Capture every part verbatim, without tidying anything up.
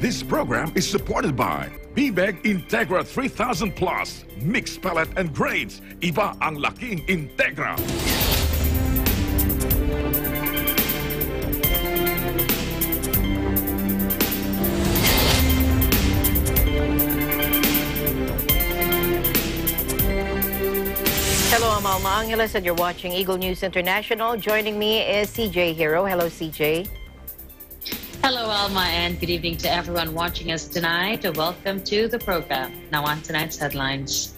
This program is supported by B B E G Integra three thousand Plus, Mixed Palette and Grades, Iba ang laking Integra. Hello, I'm Alma Angeles and you're watching Eagle News International. Joining me is C J Hero. Hello, C J. Hello, Alma, and good evening to everyone watching us tonight. Welcome to the program. Now on tonight's headlines.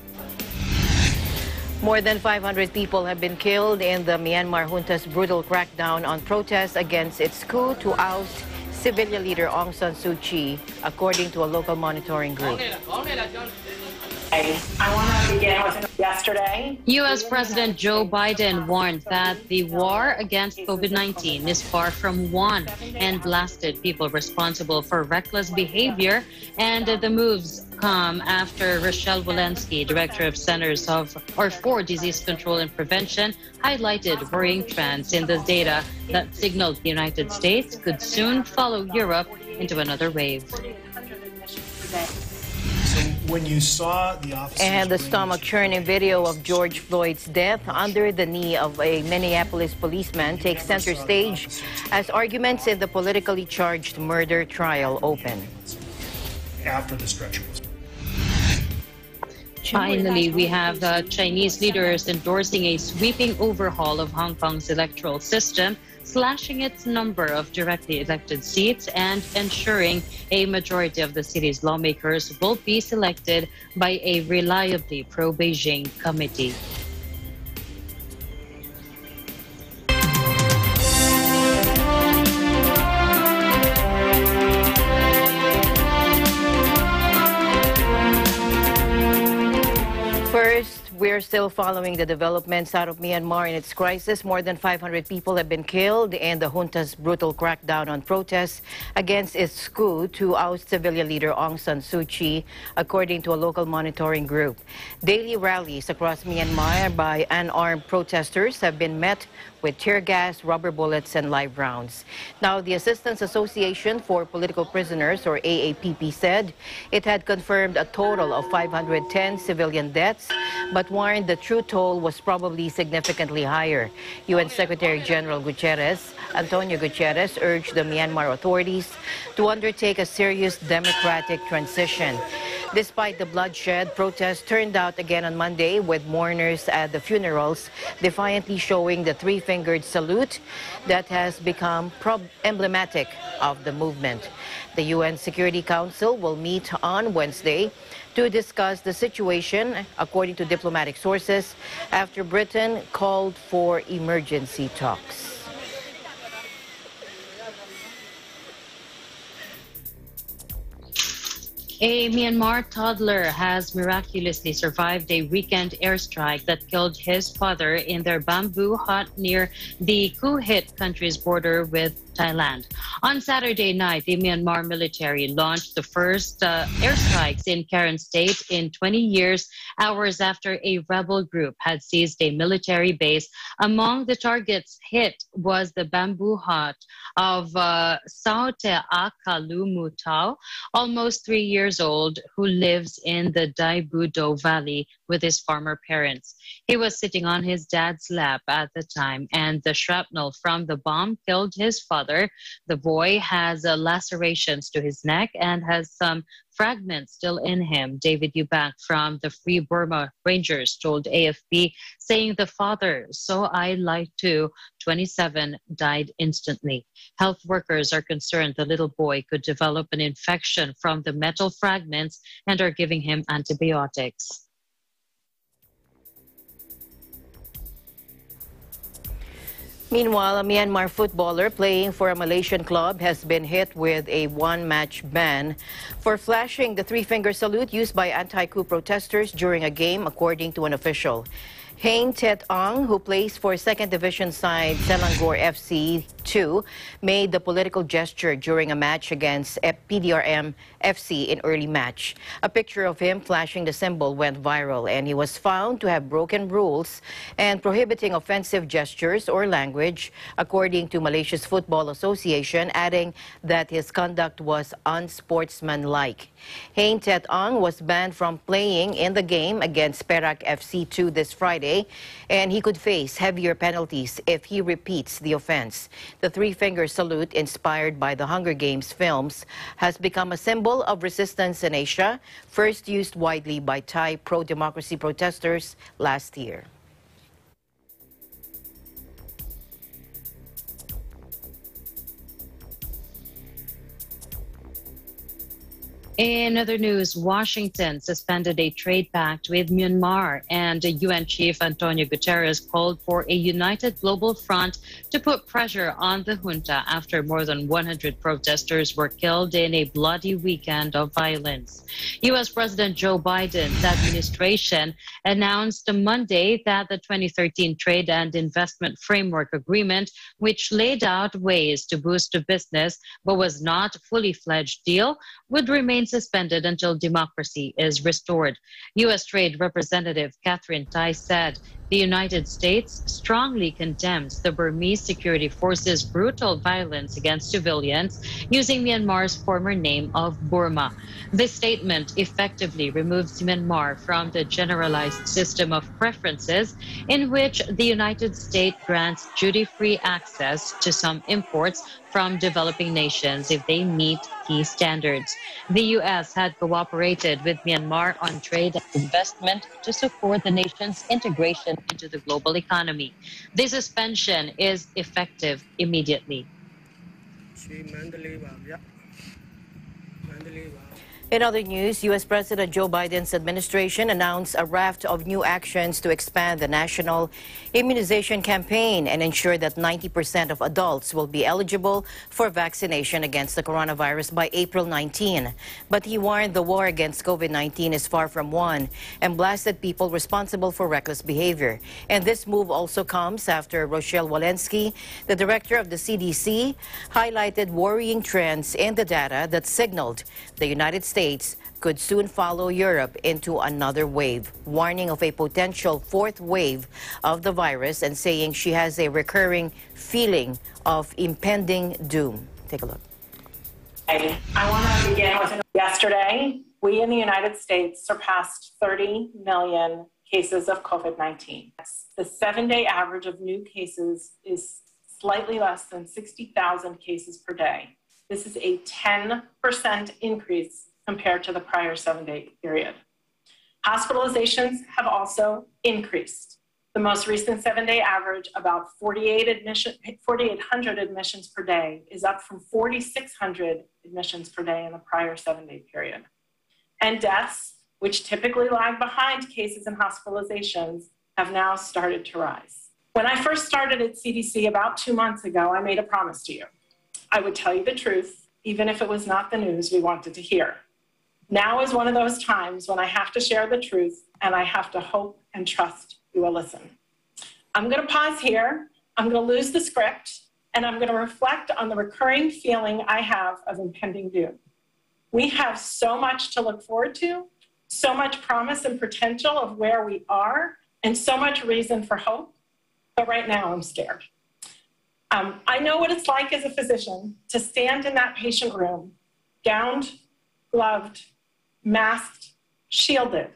More than five hundred people have been killed in the Myanmar junta's brutal crackdown on protests against its coup to oust civilian leader Aung San Suu Kyi, according to a local monitoring group. I want to begin with yesterday. U S President Joe Biden warned that the war against COVID nineteen is far from won and blasted people responsible for reckless behavior, and the moves come after Rochelle Walensky, Director of Centers of or for Disease Control and Prevention, highlighted worrying trends in the data that signaled the United States could soon follow Europe into another wave. When you saw the officers and the stomach-churning video of George Floyd's death under the knee of a Minneapolis policeman takes center stage as arguments in the politically charged murder trial open. After the stretcher was... Finally, we have uh, Chinese leaders endorsing a sweeping overhaul of Hong Kong's electoral system, slashing its number of directly elected seats and ensuring a majority of the city's lawmakers will be selected by a reliably pro-Beijing committee. We're still following the developments out of Myanmar in its crisis. More than five hundred people have been killed in the junta's brutal crackdown on protests against its coup to oust civilian leader Aung San Suu Kyi, according to a local monitoring group. Daily rallies across Myanmar by unarmed protesters have been met with tear gas, rubber bullets, and live rounds. Now, the Assistance Association for Political Prisoners, or A A P P, said it had confirmed a total of five hundred ten civilian deaths, but warned the true toll was probably significantly higher. U N Secretary General Guterres, Antonio Guterres, urged the Myanmar authorities to undertake a serious democratic transition. Despite the bloodshed, protests turned out again on Monday, with mourners at the funerals defiantly showing the three fingered salute that has become emblematic of the movement. The U N Security Council will meet on Wednesday to discuss the situation, according to diplomatic sources, after Britain called for emergency talks. A Myanmar toddler has miraculously survived a weekend airstrike that killed his father in their bamboo hut near the coup-hit country's border with Thailand. On Saturday night, the Myanmar military launched the first uh, airstrikes in Karen State in twenty years, hours after a rebel group had seized a military base. Among the targets hit was the bamboo hut of uh, Sao Te Akalu Mutau, almost three years old, who lives in the Daibudo Valley with his former parents. He was sitting on his dad's lap at the time, and the shrapnel from the bomb killed his father. The boy has uh, lacerations to his neck and has some fragments still in him. David Eubank from the Free Burma Rangers told A F P, saying the father, So I Lie Too, twenty-seven, died instantly. Health workers are concerned the little boy could develop an infection from the metal fragments and are giving him antibiotics. Meanwhile, a Myanmar footballer playing for a Malaysian club has been hit with a one-match ban for flashing the three-finger salute used by anti-coup protesters during a game, according to an official. Hein Htet Aung, who plays for second division side Selangor F C two, made the political gesture during a match against F P D R M F C in early match. A picture of him flashing the symbol went viral, and he was found to have broken rules and prohibiting offensive gestures or language, according to Malaysia's Football Association, adding that his conduct was unsportsmanlike. Hein Htet Aung was banned from playing in the game against Perak F C two this Friday, and he could face heavier penalties if he repeats the offense. The three-finger salute, inspired by the Hunger Games films, has become a symbol of resistance in Asia, first used widely by Thai pro-democracy protesters last year. In other news, Washington suspended a trade pact with Myanmar, and U N Chief Antonio Guterres called for a united global front to put pressure on the junta after more than one hundred protesters were killed in a bloody weekend of violence. U S President Joe Biden's administration announced Monday that the twenty thirteen Trade and Investment Framework Agreement, which laid out ways to boost business but was not a fully fledged deal, would remain suspended until democracy is restored. U S Trade Representative Katherine Tai said the United States strongly condemns the Burmese security forces' brutal violence against civilians, using Myanmar's former name of Burma. This statement effectively removes Myanmar from the generalized system of preferences in which the United States grants duty-free access to some imports from developing nations if they meet key standards. The U S had cooperated with Myanmar on trade and investment to support the nation's integration into the global economy. The suspension is effective immediately. In other news, U S President Joe Biden's administration announced a raft of new actions to expand the national immunization campaign and ensure that ninety percent of adults will be eligible for vaccination against the coronavirus by April nineteenth. But he warned the war against COVID nineteen is far from won and blasted people responsible for reckless behavior. And this move also comes after Rochelle Walensky, the director of the C D C, highlighted worrying trends in the data that signaled the United States could soon follow Europe into another wave, warning of a potential fourth wave of the virus and saying she has a recurring feeling of impending doom. Take a look. I want to begin with yesterday, we in the United States surpassed thirty million cases of COVID nineteen. The seven-day average of new cases is slightly less than sixty thousand cases per day. This is a ten percent increase compared to the prior seven-day period. Hospitalizations have also increased. The most recent seven-day average, about forty-eight admission, forty-eight hundred admissions per day, is up from forty-six hundred admissions per day in the prior seven-day period. And deaths, which typically lag behind cases and hospitalizations, have now started to rise. When I first started at C D C about two months ago, I made a promise to you. I would tell you the truth, even if it was not the news we wanted to hear. Now is one of those times when I have to share the truth, and I have to hope and trust you will listen. I'm going to pause here, I'm going to lose the script, and I'm going to reflect on the recurring feeling I have of impending doom. We have so much to look forward to, so much promise and potential of where we are, and so much reason for hope, but right now I'm scared. Um, I know what it's like as a physician to stand in that patient room, gowned, gloved, masked, shielded,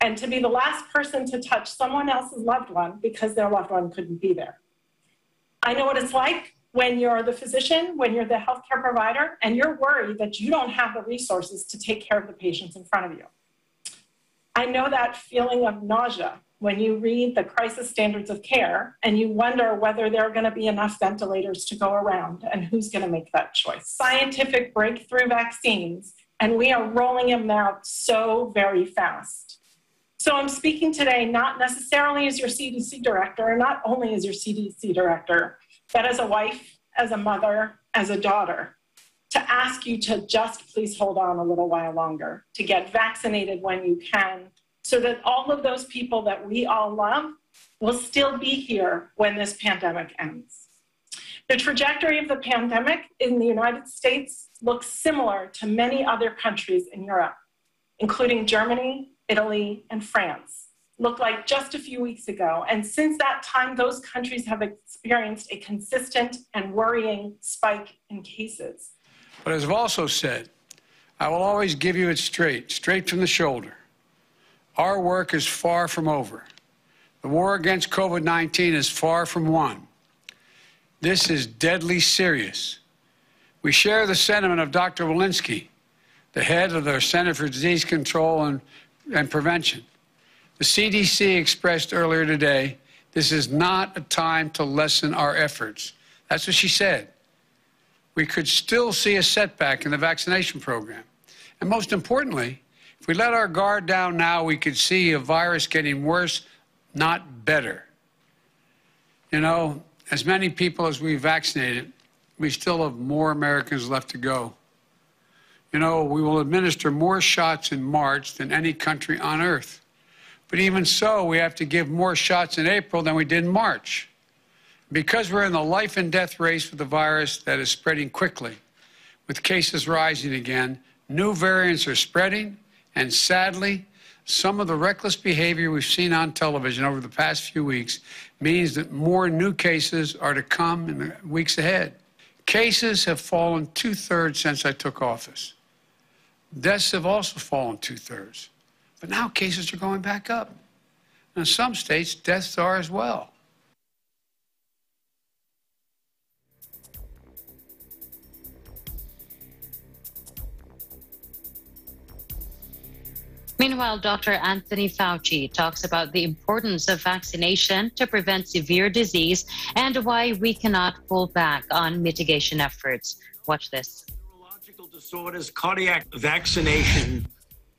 and to be the last person to touch someone else's loved one because their loved one couldn't be there. I know what it's like when you're the physician, when you're the healthcare provider, and you're worried that you don't have the resources to take care of the patients in front of you. I know that feeling of nausea when you read the crisis standards of care and you wonder whether there are going to be enough ventilators to go around and who's going to make that choice. Scientific breakthrough vaccines, and we are rolling them out so very fast. So I'm speaking today not necessarily as your C D C director, not only as your C D C director, but as a wife, as a mother, as a daughter, to ask you to just please hold on a little while longer, to get vaccinated when you can, so that all of those people that we all love will still be here when this pandemic ends. The trajectory of the pandemic in the United States looks similar to many other countries in Europe, including Germany, Italy, and France, looked like just a few weeks ago. And since that time, those countries have experienced a consistent and worrying spike in cases. But as I've also said, I will always give you it straight, straight from the shoulder. Our work is far from over. The war against COVID nineteen is far from won. This is deadly serious. We share the sentiment of Doctor Walensky, the head of the Center for Disease Control and, and Prevention. The C D C expressed earlier today, this is not a time to lessen our efforts. That's what she said. We could still see a setback in the vaccination program. And most importantly, if we let our guard down now, we could see a virus getting worse, not better. You know, as many people as we vaccinated, we still have more Americans left to go. You know, we will administer more shots in March than any country on earth. But even so, we have to give more shots in April than we did in March. Because we're in the life and death race with the virus that is spreading quickly, with cases rising again, new variants are spreading, and sadly, some of the reckless behavior we've seen on television over the past few weeks means that more new cases are to come in the weeks ahead. Cases have fallen two-thirds since I took office. Deaths have also fallen two-thirds. But now cases are going back up. And in some states, deaths are as well. Meanwhile, Doctor Anthony Fauci talks about the importance of vaccination to prevent severe disease and why we cannot pull back on mitigation efforts. Watch this. Neurological disorders, cardiac vaccination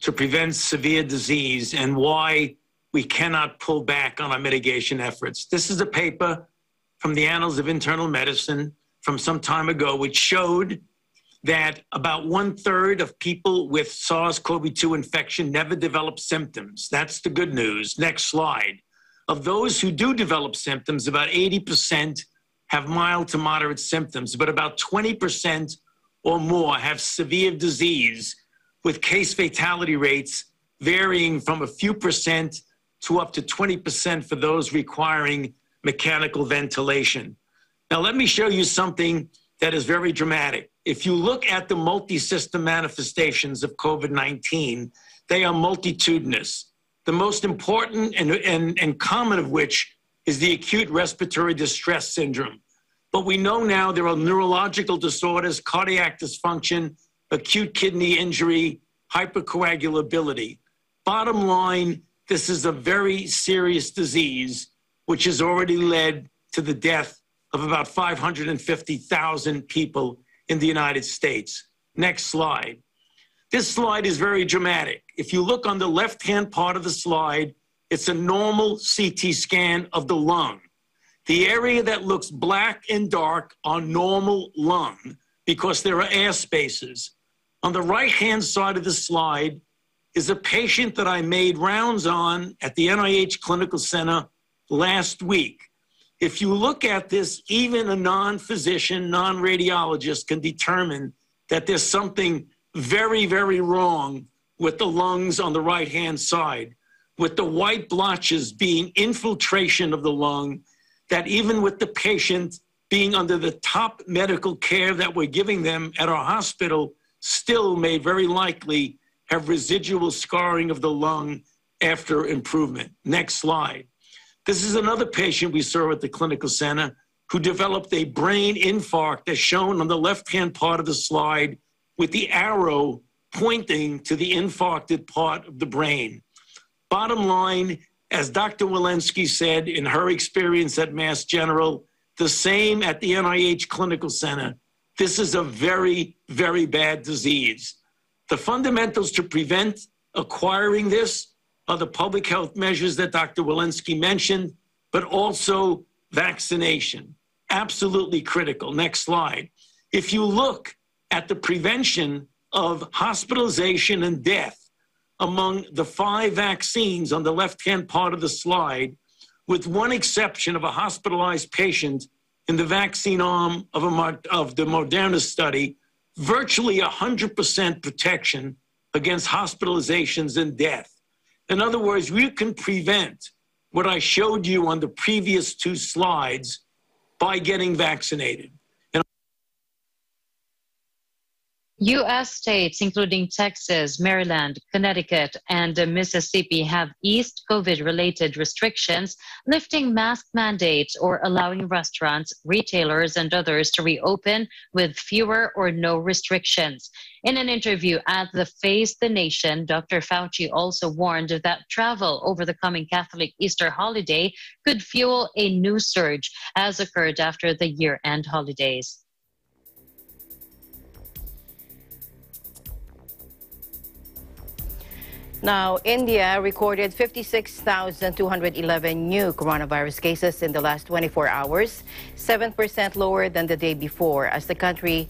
to prevent severe disease, and why we cannot pull back on our mitigation efforts. This is a paper from the Annals of Internal Medicine from some time ago, which showed that about one-third of people with SARS CoV two infection never develop symptoms. That's the good news. Next slide. Of those who do develop symptoms, about eighty percent have mild to moderate symptoms, but about twenty percent or more have severe disease, with case fatality rates varying from a few percent to up to twenty percent for those requiring mechanical ventilation. Now, let me show you something that is very dramatic. If you look at the multi-system manifestations of COVID nineteen, they are multitudinous. The most important and, and, and common of which is the acute respiratory distress syndrome. But we know now there are neurological disorders, cardiac dysfunction, acute kidney injury, hypercoagulability. Bottom line, this is a very serious disease, which has already led to the death of about five hundred fifty thousand people in the United States. Next slide. This slide is very dramatic. If you look on the left-hand part of the slide, it's a normal C T scan of the lung. The area that looks black and dark are normal lung because there are air spaces. On the right-hand side of the slide is a patient that I made rounds on at the N I H Clinical Center last week. If you look at this, even a non-physician, non-radiologist can determine that there's something very, very wrong with the lungs on the right-hand side, with the white blotches being infiltration of the lung, that even with the patient being under the top medical care that we're giving them at our hospital, still may very likely have residual scarring of the lung after improvement. Next slide. This is another patient we saw at the clinical center who developed a brain infarct as shown on the left-hand part of the slide with the arrow pointing to the infarcted part of the brain. Bottom line, as Doctor Walensky said in her experience at Mass General, the same at the N I H Clinical Center, this is a very, very bad disease. The fundamentals to prevent acquiring this are the public health measures that Doctor Walensky mentioned, but also vaccination. Absolutely critical. Next slide. If you look at the prevention of hospitalization and death among the five vaccines on the left-hand part of the slide, with one exception of a hospitalized patient in the vaccine arm of, a, of the Moderna study, virtually one hundred percent protection against hospitalizations and death. In other words, we can prevent what I showed you on the previous two slides by getting vaccinated. And U S states, including Texas, Maryland, Connecticut, and Mississippi, have eased COVID-related restrictions, lifting mask mandates or allowing restaurants, retailers, and others to reopen with fewer or no restrictions. In an interview at the Face the Nation, Doctor Fauci also warned that travel over the coming Catholic Easter holiday could fuel a new surge, as occurred after the year-end holidays. Now, India recorded fifty-six thousand two hundred eleven new coronavirus cases in the last twenty-four hours, seven percent lower than the day before, as the country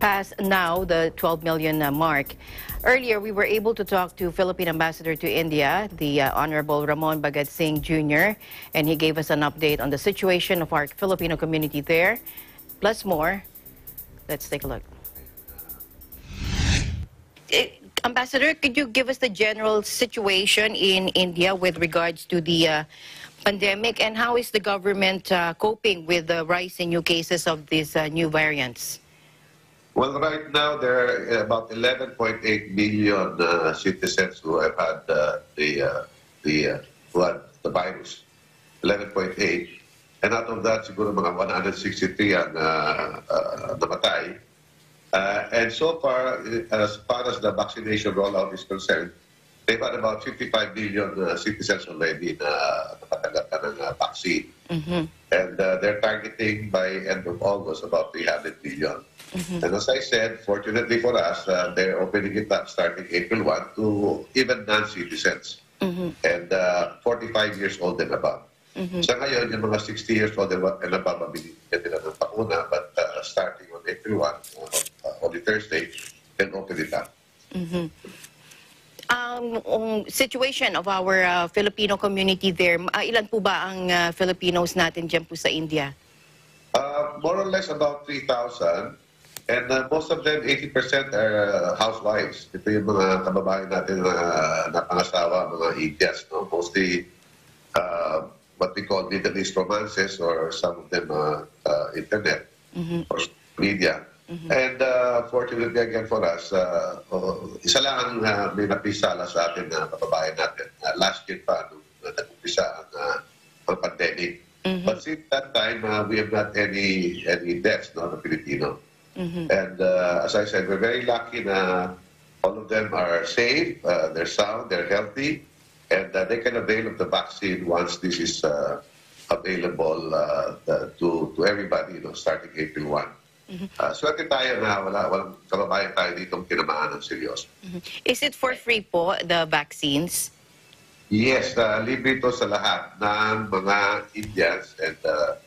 pass now the twelve million mark. Earlier, we were able to talk to Philippine Ambassador to India, the uh, Honorable Ramon Bagad Singh Junior, and he gave us an update on the situation of our Filipino community there, plus more. Let's take a look. Uh, Ambassador, could you give us the general situation in India with regards to the uh, pandemic, and how is the government uh, coping with the rise in new cases of these uh, new variants? Well, right now, there are about eleven point eight million uh, citizens who have had uh, the, uh, the, uh, who had the virus, eleven point eight. And out of that, siguro mga one hundred sixty-three ang uh, uh, namatay. Uh, and so far, as far as the vaccination rollout is concerned, they've had about fifty-five million uh, citizens already na nakatanggap ng uh, vaccine. Mm-hmm. And uh, they're targeting by end of August about three hundred million. Mm-hmm. And as I said, fortunately for us, uh, they're opening it up starting April first to even non-citizens, mm-hmm. and uh, forty-five years old and above. Mm-hmm. Sa ngayon, yung mga sixty years old and above, mabibigyan nila ng pakuna, but uh, starting on April first, on, uh, on the Thursday, then open it up. Mm-hmm. Um, um, situation of our uh, Filipino community there, uh, ilan po ba ang uh, Filipinos natin dyan po sa India? Uh, more or less about three thousand. And uh, most of them, eighty percent are housewives. Ito yung mga kababayan natin na uh, napangasawa, mga Indians, no? Mostly uh, what we call Middle East romances, or some of them uh, uh, internet, mm-hmm. or media. Mm-hmm. And uh, fortunately again for us, uh, oh, isa lang uh, may napisala sa atin na uh, kababayan natin. Uh, last year pa, nung uh, nag-umpisa ang uh, pandemic. Mm-hmm. But since that time, uh, we have not any any deaths, no, the Filipino. Mm-hmm. And uh, as I said, we're very lucky na all of them are safe, uh, they're sound, they're healthy, and uh, they can avail of the vaccine once this is uh, available uh, to, to everybody, you know, starting April first. Mm-hmm. uh, Swerte tayo na wala, walang kababayan tayo ditong kinamaan ng seryoso. Mm-hmm. Is it for free po, the vaccines? Yes, uh, libre ito sa lahat ng mga Indians and uh,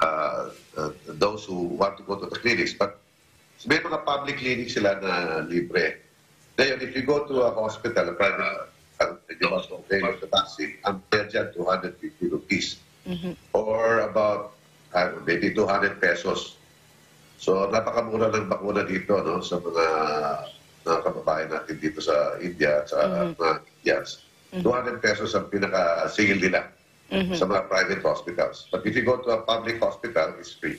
uh, uh, those who want to go to the clinics. But may mga public clinics sila na libre. Ngayon, if you go to a hospital, a private hospital, they have the vaccine, ang pera two hundred fifty rupees, mm-hmm. or about uh, maybe two hundred pesos. So, napakamura ng bakuna dito, no, sa mga, mga kababayan natin dito sa India, sa mm-hmm. mga Indians. Mm-hmm. two hundred pesos ang pinaka-singil nila, mm-hmm. sa mga private hospitals. But if you go to a public hospital, it's free.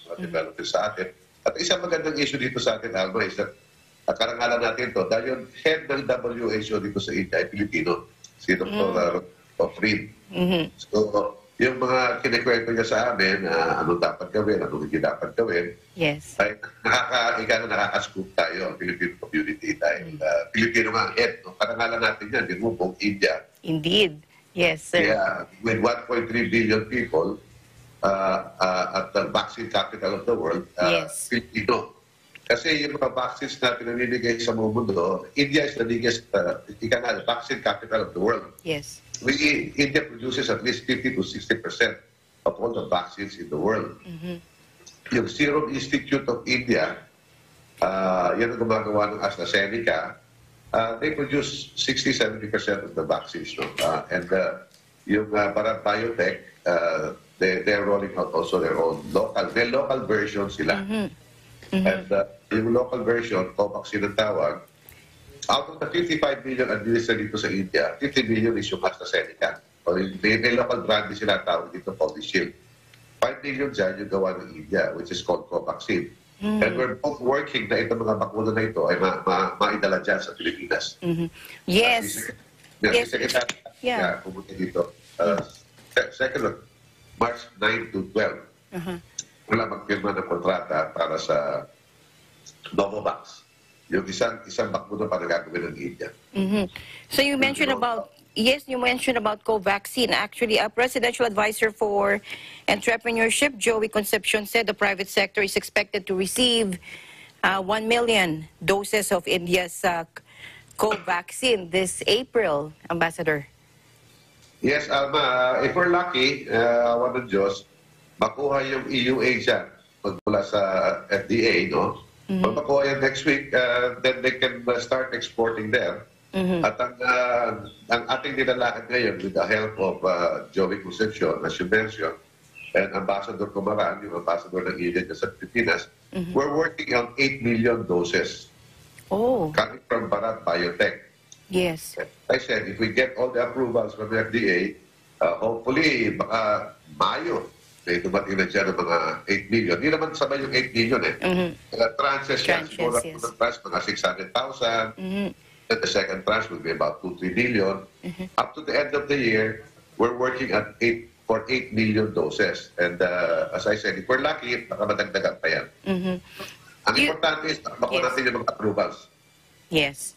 So, mm-hmm. developed sa atin. At isang magandang issue dito sa atin, Alma, is that uh, karangalan natin to, dahil yung head ng W H O dito sa India ay Pilipino, si Doctor Mm-hmm. O'Frid. Mm-hmm. So, yung mga kinikwento niya sa amin, uh, ano dapat gawin, ano hindi dapat gawin, yes. ay nakaka-ika na nakaka-scoop tayo, ang Filipino community dahil uh, Pilipino nga ang head. No? Karangalan natin yan, yung buong India. Indeed. Yes, sir. Yeah, with one point three billion people uh, uh, at the vaccine capital of the world, uh, yes. Filipino. Kasi yung mga vaccines na pinamimigay sa buong mundo, India is the biggest, uh, ika nga, vaccine capital of the world. Yes. We, India produces at least fifty to sixty percent of all the vaccines in the world. Mm-hmm. Yung Serum Institute of India, uh, yan ang gumagawa ng AstraZeneca, uh, they produce sixty to seventy percent of the vaccines. No? Uh, and uh, Yung uh, Bharat Biotech, uh, they, they're rolling out also their own local, their local version sila. Mm-hmm. Mm-hmm. And uh, yung local version, COVAXIN ang tawag, out of the fifty-five million administered dito sa India, fifty million is yung AstraZeneca. Or may, may local brand din sila tawag dito, Shield. five million dyan yung gawa ng India, which is called COVAXIN. Mm-hmm. And we're both working na itong mga bakuna na ito ay ma ma maidala dyan sa Pilipinas. Mm-hmm. Yes. Uh, yes. Secretary, yeah. Pumunta dito. Uh, second, March nine to twelve. Uh-huh. Wala magpirma ng kontrata para sa Novavax. Yung isang, isang bakuna pa nagagawin ng India. Mm-hmm. So you mentioned about... Yes, you mentioned about COVAXIN. Actually, a presidential advisor for entrepreneurship, Joey Concepcion, said the private sector is expected to receive uh, one million doses of India's uh, COVAXIN this April, Ambassador. Yes, Alma, if we're lucky, uh, awan ng Diyos, makuha yung E U A dyan magmula sa F D A, no? Mm-hmm. Pag makuha yan next week, uh, then they can start exporting them. Mm-hmm. At ang, uh, ang ating dinalakad ngayon with the help of uh, Joey Concepcion, as you mentioned, and Ambassador Comaran, yung Ambassador ng India sa Pilipinas, mm-hmm. we're working on eight million doses oh. coming from Bharat Biotech. Yes. As I said, if we get all the approvals from the F D A, uh, hopefully, baka Mayo, may dumating na dyan ng mga eight million. Hindi naman sabay yung eight million eh. Mm-hmm. Mga tranches, tranches yan, yes. Mga six hundred thousand. Mm-hmm. That the second tranche will be about two to three million. Mm-hmm. Up to the end of the year, we're working at eight, for eight million doses. And uh, as I said, if we're lucky, makamatagdagan pa yan. Mm-hmm. Ang you, importante is makuha natin yung mga approvals. Yes.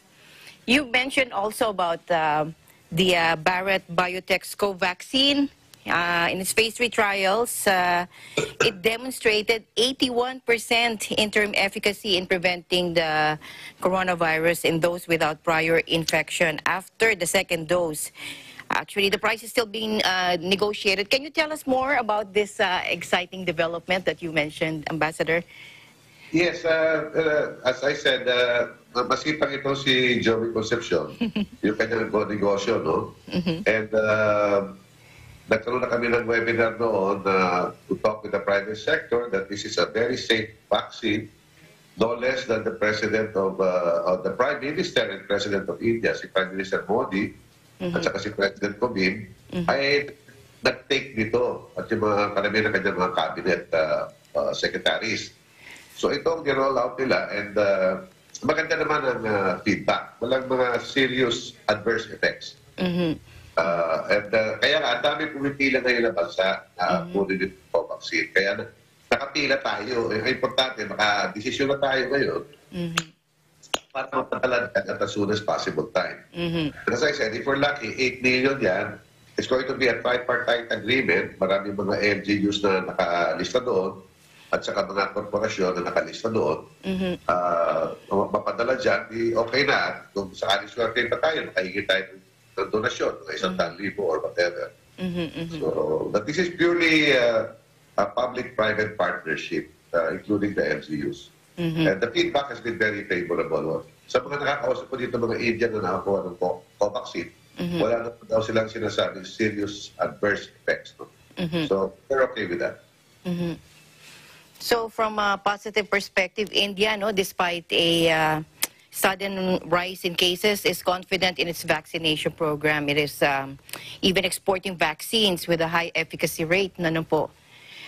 You mentioned also about uh, the uh, Bharat Biotech's COVAXIN. Uh, in its phase three trials, uh, it demonstrated eighty-one percent interim efficacy in preventing the coronavirus in those without prior infection after the second dose. Actually, the price is still being uh, negotiated. Can you tell us more about this uh, exciting development that you mentioned, Ambassador? Yes, uh, uh, as I said, uh, masipag ito si Joey Concepcion, yung kanyang negosyo, no? Mm-hmm. And... Uh, nagkaroon na kami ng webinar noon uh, to talk with the private sector that this is a very safe vaccine, no less than the President of, uh, of the Prime Minister and President of India, si Prime Minister Modi, mm-hmm. at saka si President Comey, mm-hmm. ay nag-take dito at yung mga karamihan ng kanyang mga cabinet uh, uh, secretaries. So ito ang roll out nila and uh, maganda naman ang uh, feedback. Walang mga serious adverse effects. Mm-hmm. Uh, and uh, kaya nga, ang dami pumipila ngayon na bansa na kunin yung vaccine. Kaya nakapila tayo. Ang importante, makadesisyon na tayo ngayon mm-hmm. para matatalan at as soon as possible time. Mm-hmm. And as I said, if we're lucky, eight million yan, it's going to be a tripartite agreement. Maraming mga M G Us na nakalista doon at saka mga korporasyon na nakalista doon. Mm-hmm. uh, mapadala dyan, di okay na. Kung sakali swerte pa tayo, nakahingi tayo ng donasyon, isang mm-hmm. libo or whatever. Mm-hmm, mm-hmm. So, but this is purely uh, a public-private partnership, uh, including the M C Us. Mm-hmm. And the feedback has been very favorable. Sa mga nakakausap ko dito, mga Indian na nakakuha ng COVAXIN, mm-hmm. wala na daw silang sinasabing serious adverse effects. No? Mm-hmm. So, they're okay with that. Mm-hmm. So, from a positive perspective, India, no, despite a... Uh... sudden rise in cases, is confident in its vaccination program. It is um, even exporting vaccines with a high efficacy rate. No, no po.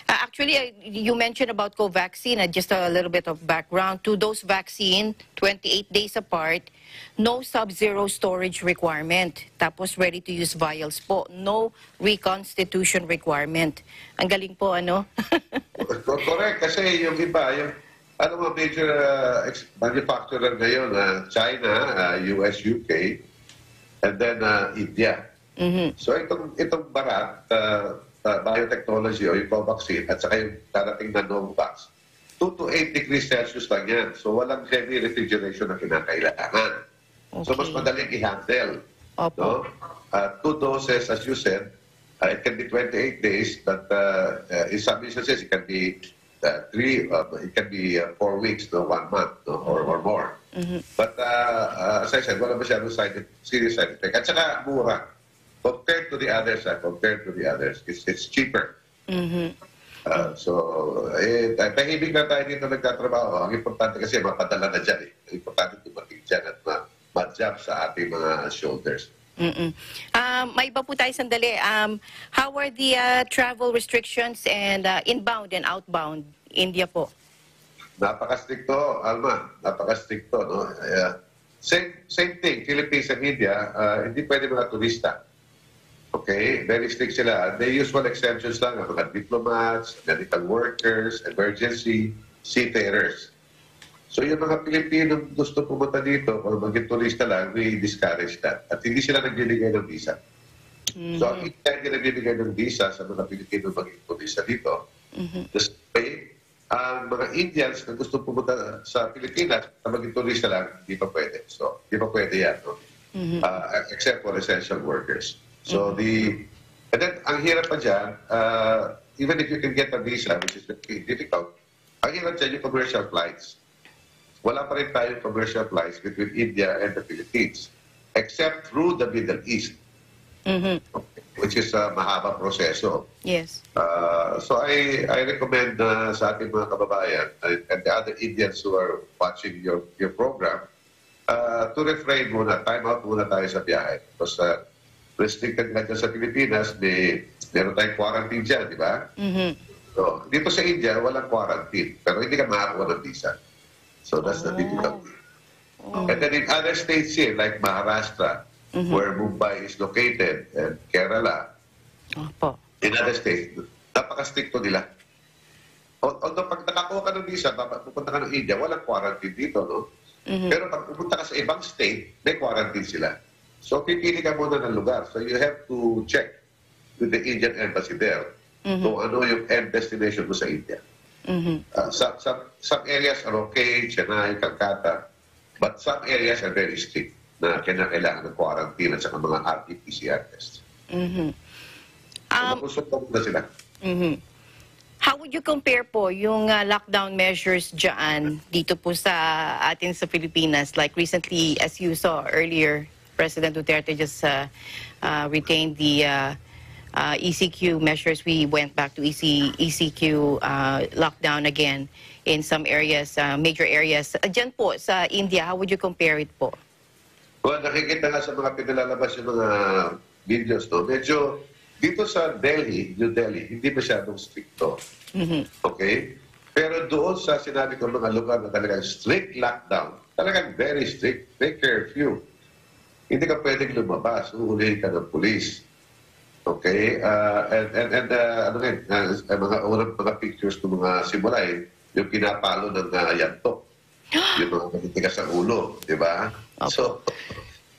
Uh, actually, uh, you mentioned about COVAXIN. Uh, just a little bit of background. Two-dose vaccine, twenty-eight days apart. No sub-zero storage requirement. Tapos ready-to-use vials po. No reconstitution requirement. Ang galing po, ano? Correct. Kasi yung iba, yung... Ano mga major uh, manufacturer ngayon? Uh, China, uh, U S, U K, and then uh, India. Mm-hmm. So itong, itong Bharat, uh, uh, biotechnology o yung vaccine at saka yung darating na Novavax, two to eight degrees Celsius lang yan. So walang heavy refrigeration na kinakailangan. Okay. So mas madaling i-handle. No? Uh, two doses, as you said, uh, it can be twenty-eight days, but uh, uh, in some instances, it can be... Uh, three, uh, it can be uh, four weeks, no, one month, no, or, or more. Mm-hmm. But uh, uh, as I said, wala masyadong side, serious side effect. At saka mura. compared to the others, uh, compared to the others, it's, it's cheaper. Mm-hmm. Uh, so, eh, tahimik na tayo dito nagtatrabaho. Ang importante kasi makadala na dyan eh. Importante tumating dyan at ma-jump sa ating mga shoulders. Mm-mm. Um, may iba po tayo sandali. Um, how are the uh, travel restrictions and uh, inbound and outbound India po? Napaka-stricto, Alma. Napaka-stricto. No? Uh, same, same thing, Philippines and India, uh, hindi pwede mga turista. Okay, very strict sila. They use one exemptions lang, mga diplomats, medical workers, emergency, seafarers. So yung mga Pilipino gusto pumunta dito o maging turista lang, we discourage that. At hindi sila nagbibigay ng visa. Mm-hmm. So ang hindi tayo nagbibigay ng visa sa mga Pilipino maging turista dito, mm-hmm. the way, ang mga Indians na gusto pumunta sa Pilipinas na maging turista lang, hindi pa pwede. So hindi pa pwede yan. No? Mm-hmm. uh, except for essential workers. So the, and then ang hirap pa dyan, uh, even if you can get a visa, which is really difficult, ang hirap dyan yung commercial flights. Wala pa rin tayong commercial flights between India and the Philippines, except through the Middle East, mm-hmm. which is a mahaba proseso. Yes. Uh, so I, I recommend uh, sa ating mga kababayan and, and the other Indians who are watching your, your program, uh, to refrain muna, time out muna tayo sa biyahe. Because uh, restricted na dyan sa Pilipinas, may, meron tayong quarantine dyan, di ba? Mm-hmm. So, dito sa India, walang quarantine, pero hindi ka makakuha ng visa. So, that's oh. the difficulty. Oh. And then in other states here, like Maharashtra, mm-hmm. where Mumbai is located, and Kerala, oh, in other states, napaka-stricto nila. Although, pag nakakuha ka ng visa, pupunta ka ng India, walang quarantine dito, no? Mm-hmm. Pero pag pupunta ka sa ibang state, may quarantine sila. So, pipili ka muna ng lugar. So, you have to check with the Indian embassy there mm-hmm. kung ano yung end destination mo sa India. Mm-hmm. uh, some, some, some areas are okay, Chennai, Calcutta, but some areas are very strict na kailangan ng quarantine at saka mga R T P C R tests. Mm-hmm. Um, so, mag-usap na sila. Mm-hmm. How would you compare po yung uh, lockdown measures dyan dito po sa atin sa Pilipinas? Like recently, as you saw earlier, President Duterte just uh, uh, retained the uh, uh, E C Q measures. We went back to E C, E C Q uh, lockdown again in some areas, uh, major areas. Diyan po sa India, how would you compare it po? Well, nakikita nga sa mga pinalalabas yung mga videos, no? Medyo dito sa Delhi, New Delhi, hindi masyadong stricto. Mm-hmm. Okay? Pero doon sa sinabi ko mga lugar na talagang strict lockdown, talagang very strict, take curfew. Hindi ka pwedeng lumabas, uulihin ka ng polis. Okay? Uh, and, and, and uh, ano nga, uh, mga unang mga pictures ng mga simulay, yung pinapalo ng uh, yantok. Yung mga manitigas sa ulo, di ba? Okay. So,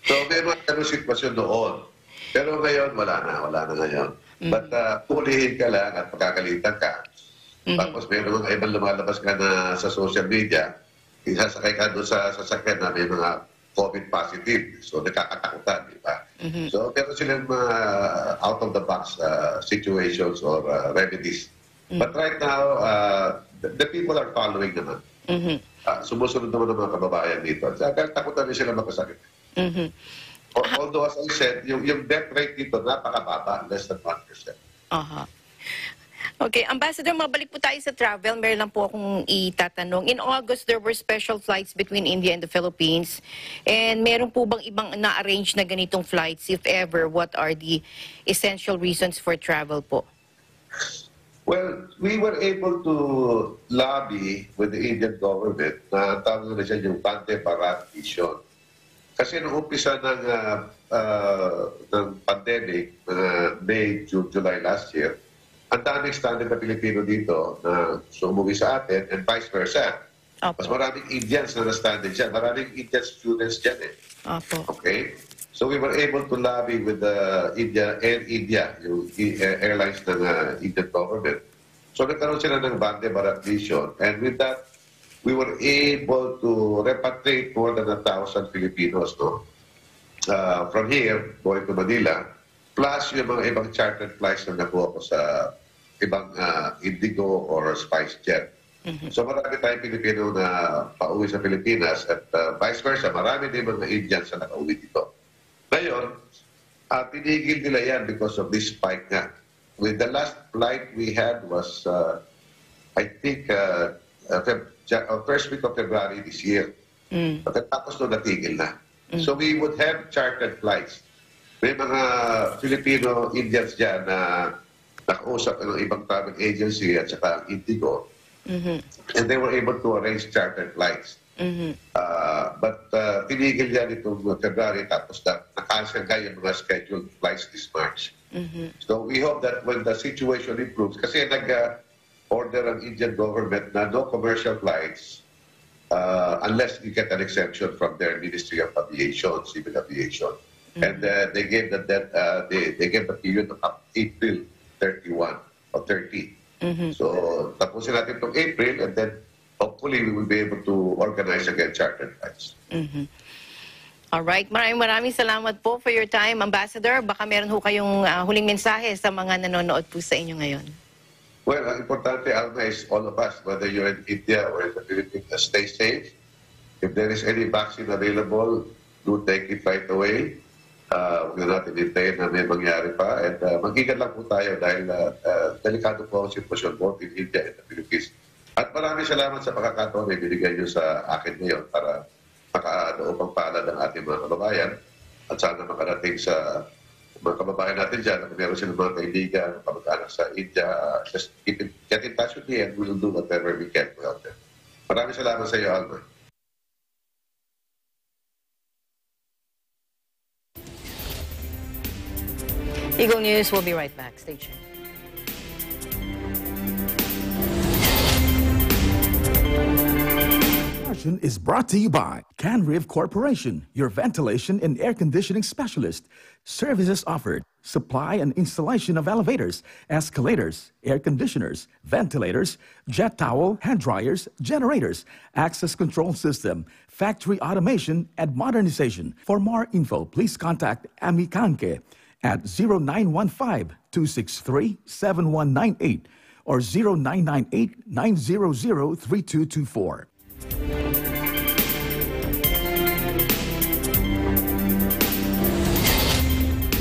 so, may mga ano sitwasyon doon. Pero ngayon, wala na, wala na ngayon. Mm-hmm. But uh, uulihin ka lang at makakalitan ka. Mm-hmm. Tapos may mga ibang lumalabas ka na sa social media, isasakay ka doon sa sasakyan na may mga COVID positive. So, nakakatakutan, di ba? Mm-hmm. So, meron silang mga uh, out-of-the-box uh, situations or uh, remedies. Mm-hmm. But right now, uh, the, the people are following naman. Mm-hmm. uh, sumusunod naman ng mga kababayan dito. Dahil takutan rin sila magkasakit. Mm-hmm. Although, as I said, yung, yung death rate dito napakababa, less than one percent. Uh-huh. Okay, Ambassador, mabalik po tayo sa travel. Meron lang po akong itatanong. In August, there were special flights between India and the Philippines. And meron po bang ibang na-arrange na ganitong flights? If ever, what are the essential reasons for travel po? Well, we were able to lobby with the Indian government na tawag na siya yung Bande Bharat mission. Kasi nung umpisa ng, uh, uh, ng pandemic, uh, May, June, July last year, ang daming standard na Pilipino dito na sumuwi sa atin and vice versa. Apo. Mas maraming Indians na na-standard dyan. Maraming Indian students dyan eh. Apo. Okay? So we were able to lobby with uh, India, Air India, yung uh, airlines ng uh, Indian government. So nagkaroon sila ng Bande Bharat mission. And with that, we were able to repatriate more than a thousand Filipinos no? uh, from here, going to Manila. Plus yung mga ibang chartered flights na nakuha ko sa ibang uh, Indigo or Spice Jet. Mm-hmm. So marami tayong Pilipino na pauwi sa Pilipinas at uh, vice versa, marami din mga Indians na nakauwi dito. Ngayon, Uh, tinigil nila yan because of this spike nga. With the last flight we had was, uh, I think, uh, first week of February this year. Mm. Tapos no natigil na. Mm. So we would have chartered flights. May mga Filipino-Indians dyan na nakausap ng ibang travel agency at saka Indigo. Mm-hmm. And they were able to arrange chartered flights. Mm-hmm. uh, but uh, tinigil yan itong February tapos na nakansel nga yung mga scheduled flights this March. Mm-hmm. So we hope that when the situation improves, kasi nag-order ang Indian government na no commercial flights uh, unless you get an exemption from their Ministry of Aviation, Civil Aviation. Mm-hmm. And uh, they gave the that uh, they they gave the period of April thirty-first or thirty. Mm-hmm. So tapusin natin itong April, and then hopefully we will be able to organize again chartered flights. Mm-hmm. All right, maraming maraming salamat po for your time, Ambassador. Baka meron ho kayong uh, huling mensahe sa mga nanonood po sa inyo ngayon. Well, ang importante, Alma, is all of us, whether you're in India or in the Philippines, stay safe. If there is any vaccine available, do take it right away. Uh, huwag na natin hintayin na may mangyari pa. At uh, mag-ingat lang po tayo dahil uh, uh, delikado po ang sitwasyon both in India and the Philippines. At maraming salamat sa pagkakataon na binigay niyo sa akin ngayon para makaano pang paalala ng ating mga kababayan. At sana makarating sa mga kababayan natin dyan. At meron silang mga kaibigan, kamag-anak sa India. Uh, just keep in, get in touch with me and we will do whatever we can to help them. Maraming salamat sa iyo, Alma. Eagle News will be right back. Stay tuned. Discussion is brought to you by Canriv Corporation, your ventilation and air conditioning specialist. Services offered: supply and installation of elevators, escalators, air conditioners, ventilators, jet towel, hand dryers, generators, access control system, factory automation, and modernization. For more info, please contact Ami Kanke at zero nine one five, two six three, seven one nine eight or zero nine nine eight, nine zero zero, three two two four.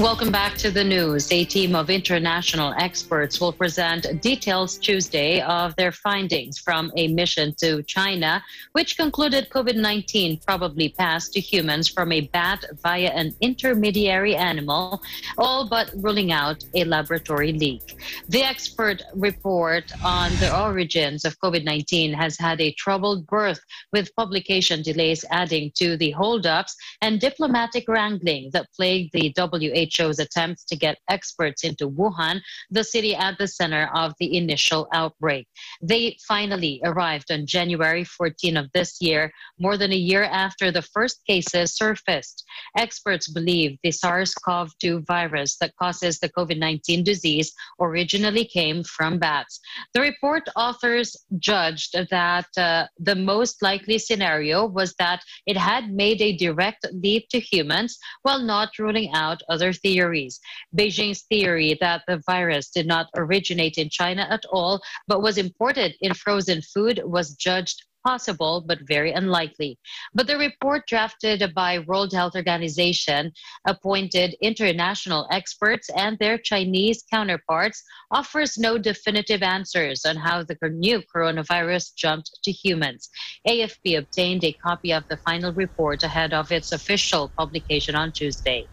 Welcome back to the news. A team of international experts will present details Tuesday of their findings from a mission to China, which concluded COVID nineteen probably passed to humans from a bat via an intermediary animal, all but ruling out a laboratory leak. The expert report on the origins of COVID nineteen has had a troubled birth, with publication delays adding to the holdups and diplomatic wrangling that plagued the W H O. W H O's attempts to get experts into Wuhan, the city at the center of the initial outbreak. They finally arrived on January fourteenth of this year, more than a year after the first cases surfaced. Experts believe the SARS CoV two virus that causes the COVID nineteen disease originally came from bats. The report authors judged that uh, the most likely scenario was that it had made a direct leap to humans, while not ruling out other theories. Beijing's theory that the virus did not originate in China at all, but was imported in frozen food, was judged possible but very unlikely. But the report, drafted by World Health Organization, appointed international experts and their Chinese counterparts, offers no definitive answers on how the new coronavirus jumped to humans. A F P obtained a copy of the final report ahead of its official publication on Tuesday.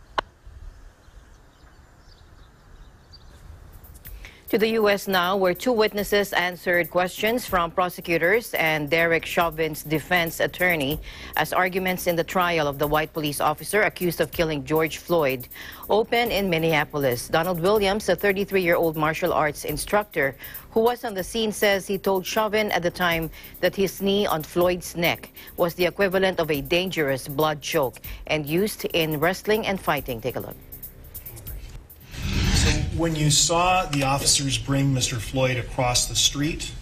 To the U S now, where two witnesses answered questions from prosecutors and Derek Chauvin's defense attorney as arguments in the trial of the white police officer accused of killing George Floyd open in Minneapolis. Donald Williams, a thirty-three-year-old martial arts instructor who was on the scene, says he told Chauvin at the time that his knee on Floyd's neck was the equivalent of a dangerous blood choke and used in wrestling and fighting. Take a look. When you saw the officers bring Mister Floyd across the street,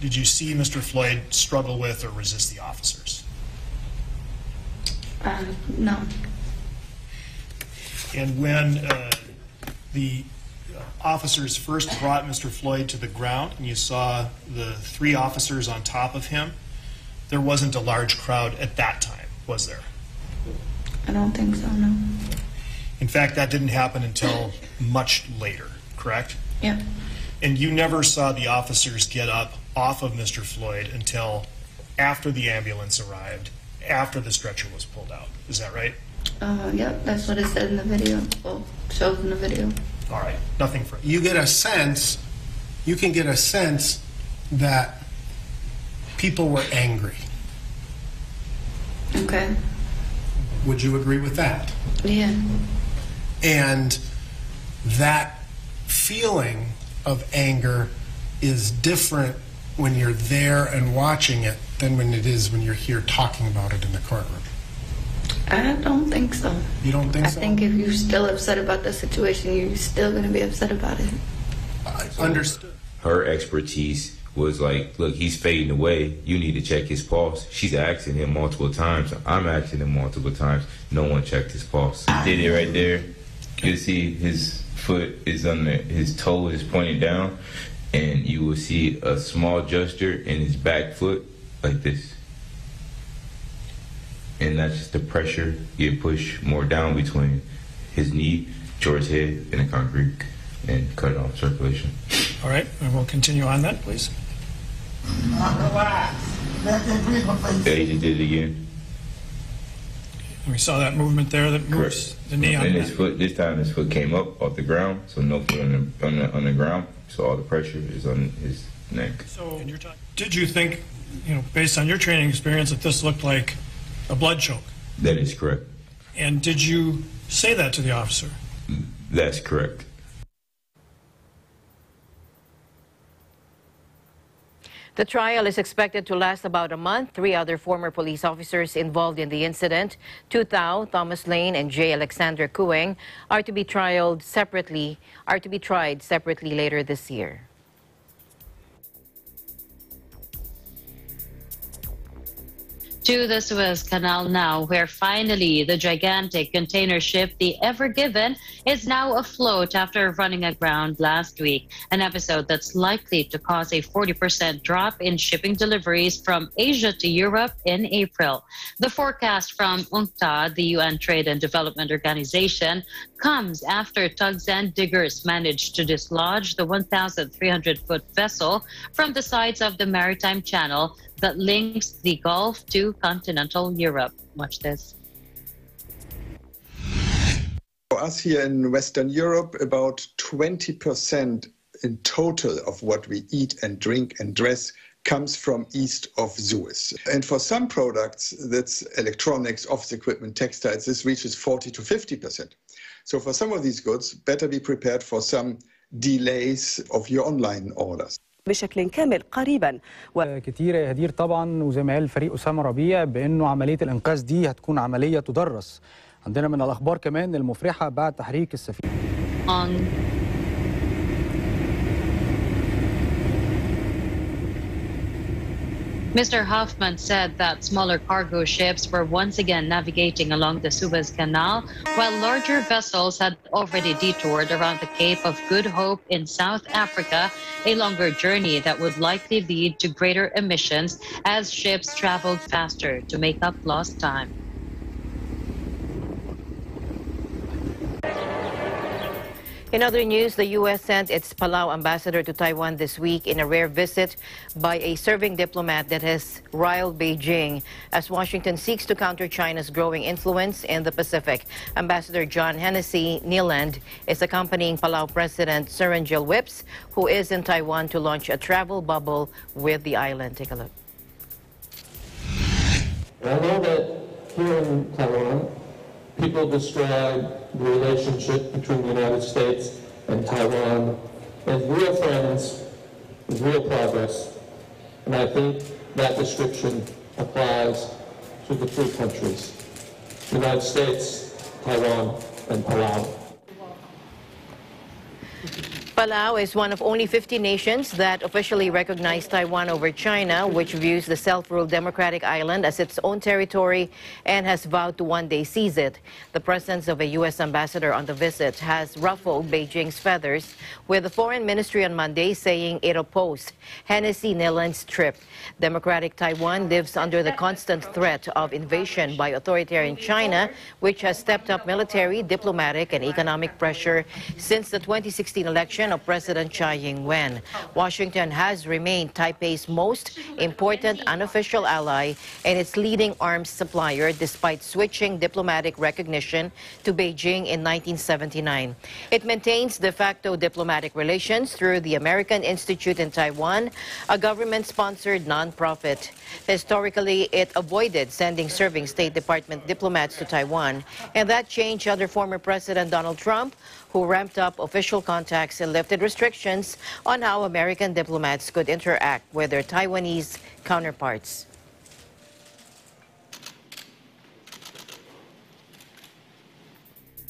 did you see Mister Floyd struggle with or resist the officers? Um, no. And when uh, the officers first brought Mister Floyd to the ground and you saw the three officers on top of him, there wasn't a large crowd at that time, was there? I don't think so, no. In fact, that didn't happen until much later, correct? Yeah. And you never saw the officers get up off of Mister Floyd until after the ambulance arrived, after the stretcher was pulled out. Is that right? Uh, yeah, that's what it said in the video, well, shows in the video. All right, nothing for you. You get a sense, you can get a sense that people were angry. Okay. Would you agree with that? Yeah. And that feeling of anger is different when you're there and watching it than when it is when you're here talking about it in the courtroom. I don't think so. You don't think so? I think if you're still upset about the situation, you're still going to be upset about it. I understood. Her expertise was like, look, he's fading away. You need to check his pulse. She's asking him multiple times. I'm asking him multiple times. No one checked his pulse. He did it right there. You'll see his foot is on the, his toe is pointing down, and you will see a small gesture in his back foot like this. And that's just the pressure get pushed more down between his knee, George's head, and the concrete, and cut off circulation. All right, and we'll continue on that, please. The agent did it again. And we saw that movement there that moves Correct. the knee on. And his foot, this time his foot came up off the ground, so no foot on the, on the, on the ground, so all the pressure is on his neck. So and you're talking, did you think, you know, based on your training experience, that this looked like a blood choke? That is correct. And did you say that to the officer? That's correct. The trial is expected to last about a month. Three other former police officers involved in the incident, Tu Thao, Thomas Lane, and J. Alexander Kueng, are to be trialed separately, are to be tried separately later this year. To the Suez Canal now, where finally the gigantic container ship, the Ever Given, is now afloat after running aground last week, an episode that's likely to cause a forty percent drop in shipping deliveries from Asia to Europe in April. The forecast from UNCTAD, the U N Trade and Development Organization, comes after tugs and diggers managed to dislodge the one thousand three hundred foot vessel from the sides of the maritime channel that links the Gulf to continental Europe. Watch this. For us here in Western Europe, about twenty percent in total of what we eat and drink and dress comes from east of Suez. And for some products, that's electronics, office equipment, textiles, this reaches forty to fifty percent. So for some of these goods, better be prepared for some delays of your online orders. بشكل كامل قريبا وكتير يا هدير طبعا وزي ما قال فريق اسامه ربيع بانه عمليه الانقاذ دي هتكون عمليه تدرس. عندنا من الاخبار كمان المفرحه بعد تحريك السفينه. Mister Hoffman said that smaller cargo ships were once again navigating along the Suez Canal, while larger vessels had already detoured around the Cape of Good Hope in South Africa, a longer journey that would likely lead to greater emissions as ships traveled faster to make up lost time. In other news, the U S sent its Palau ambassador to Taiwan this week in a rare visit by a serving diplomat that has riled Beijing as Washington seeks to counter China's growing influence in the Pacific. Ambassador John Hennessy Nealand is accompanying Palau President Sarangil Wips, who is in Taiwan to launch a travel bubble with the island. Take a look. I know that here in Taiwan, people describe the relationship between the United States and Taiwan as real friends, as real progress. And I think that description applies to the three countries, the United States, Taiwan, and Palau. Palau is one of only fifty nations that officially recognize Taiwan over China, which views the self-ruled democratic island as its own territory and has vowed to one day seize it. The presence of a U S ambassador on the visit has ruffled Beijing's feathers, with the foreign ministry on Monday saying it opposed Hennessy Niland's trip. Democratic Taiwan lives under the constant threat of invasion by authoritarian China, which has stepped up military, diplomatic, and economic pressure since the twenty sixteen election of President Tsai Ing-wen. Washington has remained Taipei's most important unofficial ally and its leading arms supplier, despite switching diplomatic recognition to Beijing in nineteen seventy-nine. It maintains de facto diplomatic relations through the American Institute in Taiwan, a government-sponsored nonprofit. Historically, it avoided sending serving State Department diplomats to Taiwan, and that changed under former President Donald Trump, who ramped up official contacts and lifted restrictions on how American diplomats could interact with their Taiwanese counterparts.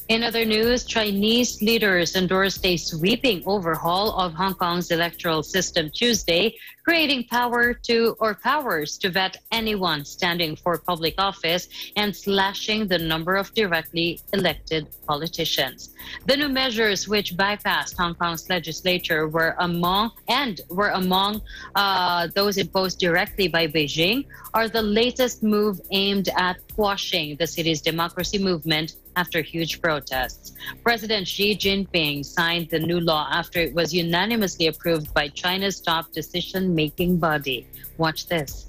In other news, Chinese leaders endorsed a sweeping overhaul of Hong Kong's electoral system Tuesday, creating power to or powers to vet anyone standing for public office and slashing the number of directly elected politicians. The new measures, which bypassed Hong Kong's legislature, were among and were among uh, those imposed directly by Beijing, are the latest move aimed at quashing the city's democracy movement after huge protests. President Xi Jinping signed the new law after it was unanimously approved by China's top decision-making body. Watch this.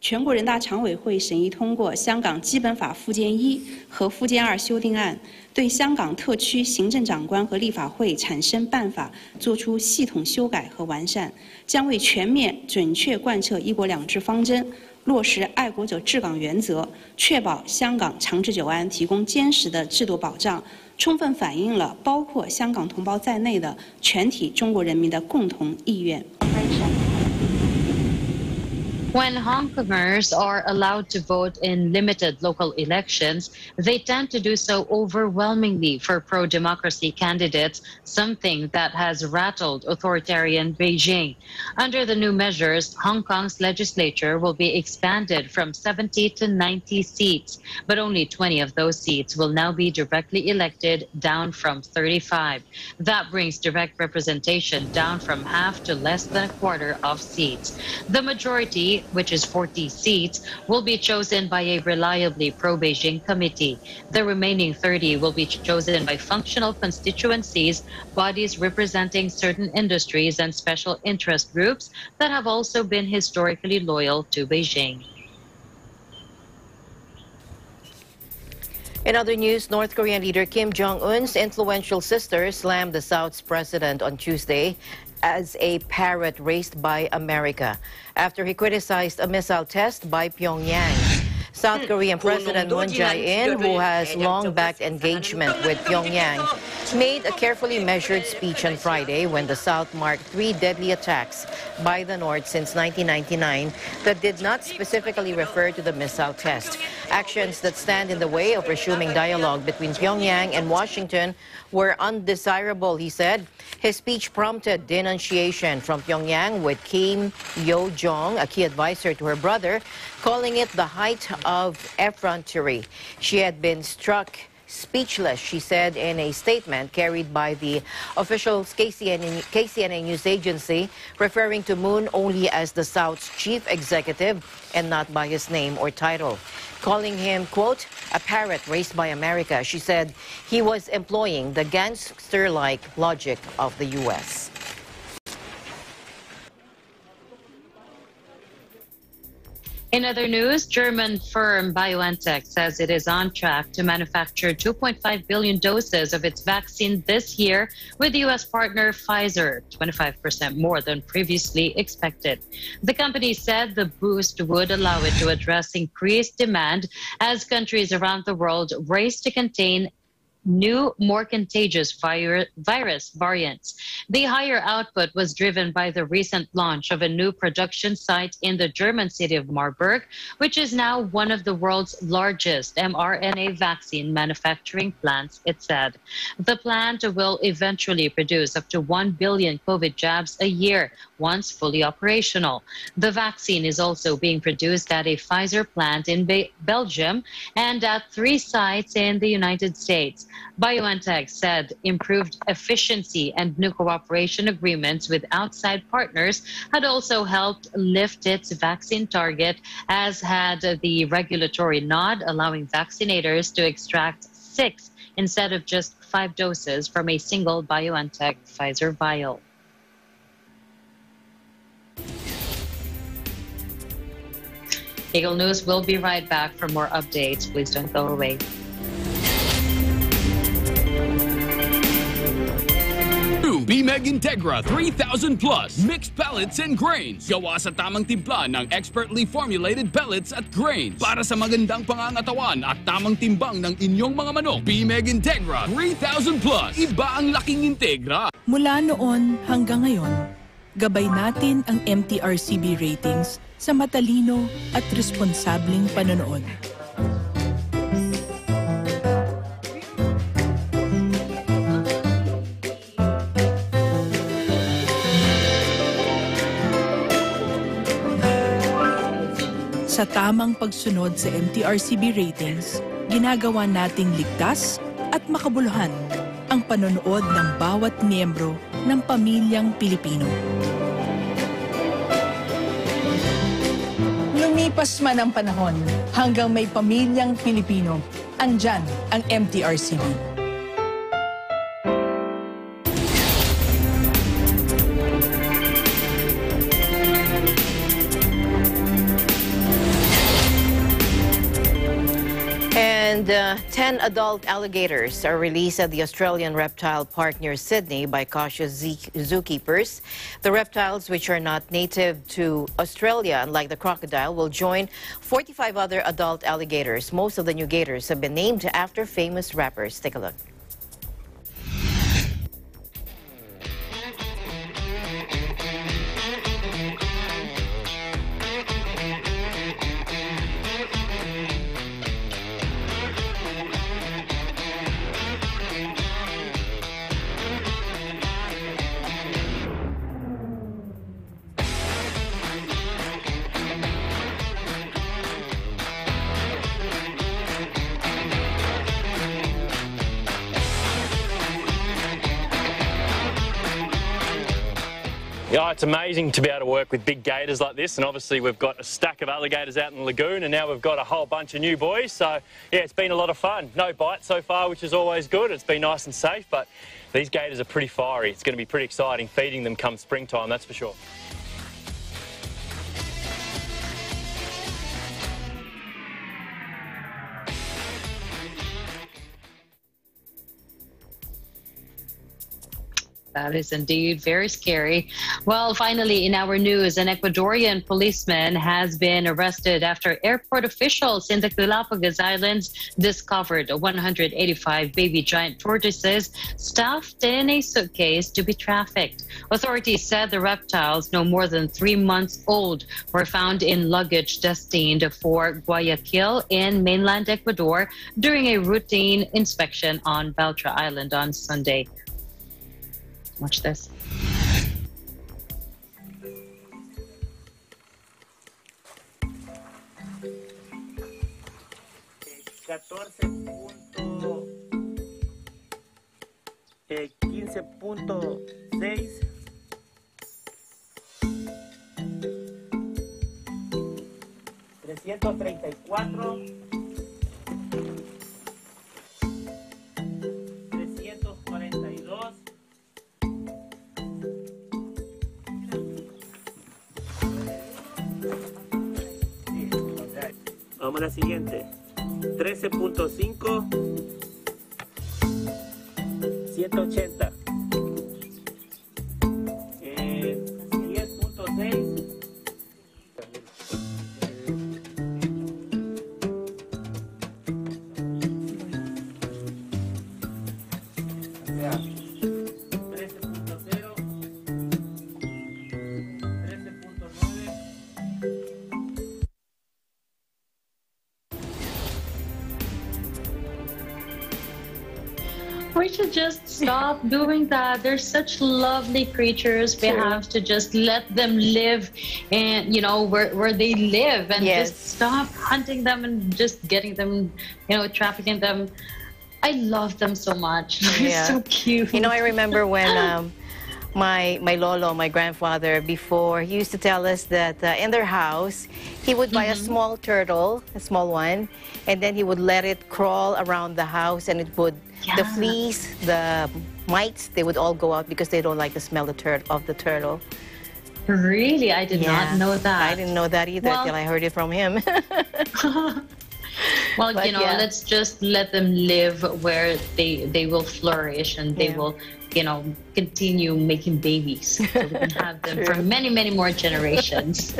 全国人大常委会审议通过香港基本法附件一和附件二修订案，对香港特区行政长官和立法会产生办法作出系统修改和完善，将为全面准确贯彻一国两制方针，落实爱国者治港原则，确保香港长治久安提供坚实的制度保障，充分反映了包括香港同胞在内的全体中国人民的共同意愿。 When Hong Kongers are allowed to vote in limited local elections, they tend to do so overwhelmingly for pro-democracy candidates, something that has rattled authoritarian Beijing. Under the new measures, Hong Kong's legislature will be expanded from seventy to ninety seats, but only twenty of those seats will now be directly elected, down from thirty-five. That brings direct representation down from half to less than a quarter of seats. The majority, which is forty seats, will be chosen by a reliably pro-Beijing committee. The remaining thirty will be chosen by functional constituencies, bodies representing certain industries and special interest groups that have also been historically loyal to Beijing. In other news, North Korean leader Kim Jong-un's influential sister slammed the South's president on Tuesday as a parrot raised by America, after he criticized a missile test by Pyongyang. South Korean President Moon Jae-in, who has long backed engagement with Pyongyang, made a carefully measured speech on Friday when the South marked three deadly attacks by the North since nineteen ninety-nine that did not specifically refer to the missile test. Actions that stand in the way of resuming dialogue between Pyongyang and Washington were undesirable, he said. His speech prompted denunciation from Pyongyang, with Kim Yo-jong, a key advisor to her brother, calling it the height of effrontery. She had been struck speechless, she said in a statement carried by the official K C N A news agency, referring to Moon only as the South's chief executive and not by his name or title. Calling him, quote, a parrot raised by America, she said he was employing the gangster-like logic of the U S In other news, German firm BioNTech says it is on track to manufacture two point five billion doses of its vaccine this year, with U S partner Pfizer, twenty-five percent more than previously expected. The company said the boost would allow it to address increased demand as countries around the world race to contain new, more contagious virus variants. The higher output was driven by the recent launch of a new production site in the German city of Marburg, which is now one of the world's largest mRNA vaccine manufacturing plants, it said. The plant will eventually produce up to one billion COVID jabs a year once fully operational. The vaccine is also being produced at a Pfizer plant in Be- Belgium and at three sites in the United States. BioNTech said improved efficiency and new cooperation agreements with outside partners had also helped lift its vaccine target, as had the regulatory nod allowing vaccinators to extract six instead of just five doses from a single BioNTech Pfizer vial. Eagle News will be right back for more updates. Please don't go away. B B E G Integra three thousand Plus. Mixed pellets and grains. Gawa sa tamang timpla ng expertly formulated pellets at grains. Para sa magandang pangangatawan at tamang timbang ng inyong mga manok. B B E G Integra three thousand Plus. Iba ang laking Integra. Mula noon hanggang ngayon, gabay natin ang M T R C B ratings sa matalino at responsabling panonood. Sa tamang pagsunod sa M T R C B ratings, ginagawa nating ligtas at makabuluhan ang panonood ng bawat miyembro ng pamilyang Pilipino. Lumipas man ang panahon, hanggang may pamilyang Pilipino, andyan ang M T R C B. And uh, ten adult alligators are released at the Australian reptile park near Sydney by cautious zookeepers. The reptiles, which are not native to Australia, unlike the crocodile, will join forty-five other adult alligators. Most of the new gators have been named after famous rappers. Take a look. Yeah, it's amazing to be able to work with big gators like this, and obviously we've got a stack of alligators out in the lagoon, and now we've got a whole bunch of new boys, so yeah, it's been a lot of fun. No bites so far, which is always good. It's been nice and safe, but these gators are pretty fiery. It's going to be pretty exciting feeding them come springtime, that's for sure. That is indeed very scary. Well, finally, in our news, an Ecuadorian policeman has been arrested after airport officials in the Galapagos Islands discovered one hundred eighty-five baby giant tortoises stuffed in a suitcase to be trafficked. Authorities said the reptiles, no more than three months old, were found in luggage destined for Guayaquil in mainland Ecuador during a routine inspection on Beltra Island on Sunday. Watch this. quince punto seis. trescientos treinta y cuatro. trescientos cuarenta y dos. Vamos a la siguiente. trece punto cinco. ciento ochenta. Eh, diez punto seis. we should just stop doing that. They're such lovely creatures. True. We have to just let them live, and you know where where they live, and yes. just stop hunting them and just getting them, you know, trafficking them. I love them so much. They're yeah. so cute. You know, I remember when um, my my lolo, my grandfather, before he used to tell us that uh, in their house he would buy mm-hmm. a small turtle, a small one, and then he would let it crawl around the house, and it would yeah. the fleas, the mites, they would all go out because they don't like the smell of the tur of the turtle. Really, I did yeah. not know that. I didn't know that either well, till I heard it from him. Well, but, you know, yeah. let's just let them live where they they will flourish, and they yeah. will, you know, continue making babies. So we can have them for many, many more generations.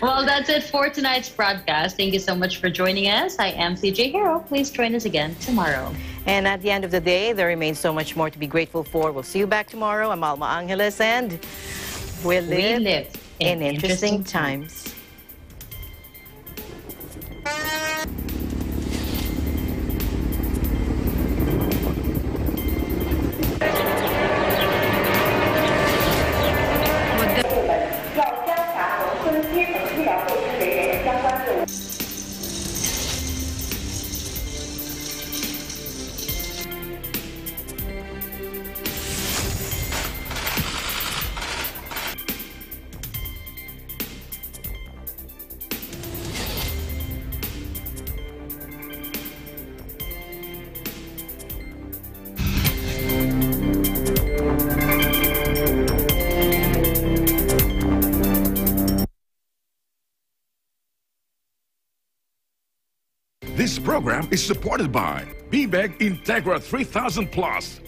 Well, that's it for tonight's broadcast. Thank you so much for joining us. I am C J Hero. Please join us again tomorrow. And at the end of the day, there remains so much more to be grateful for. We'll see you back tomorrow. I'm Alma Angeles, and we'll live, we live in, in interesting, interesting times. times. This program is supported by B B E G Integra three thousand Plus.